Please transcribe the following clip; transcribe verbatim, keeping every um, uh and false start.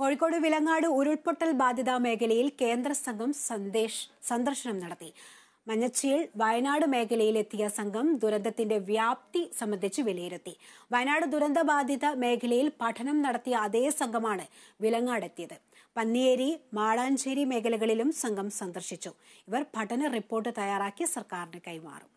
കോഴിക്കോട് വിലങ്ങാട് ഉരുൾപൊട്ടൽ ബാധിത മേഖലയിൽ കേന്ദ്ര സംഘം സന്ദർശനം നടത്തി. മഞ്ഞച്ചിയിൽ വയനാട് മേഖലയിലെത്തിയ സംഘം ദുരന്തത്തിന്റെ വ്യാപ്തി സംബന്ധിച്ച് വിലയിരുത്തി. വയനാട് ദുരന്തബാധിത മേഖലയിൽ പഠനം നടത്തിയ അതേ സംഘമാണ് വിലങ്ങാടെത്തിയത്. പന്നിയേരി, മാടാഞ്ചേരി മേഖലകളിലും സംഘം സന്ദർശിച്ചു. ഇവർ പഠന റിപ്പോർട്ട് തയ്യാറാക്കി സർക്കാരിന് കൈമാറും.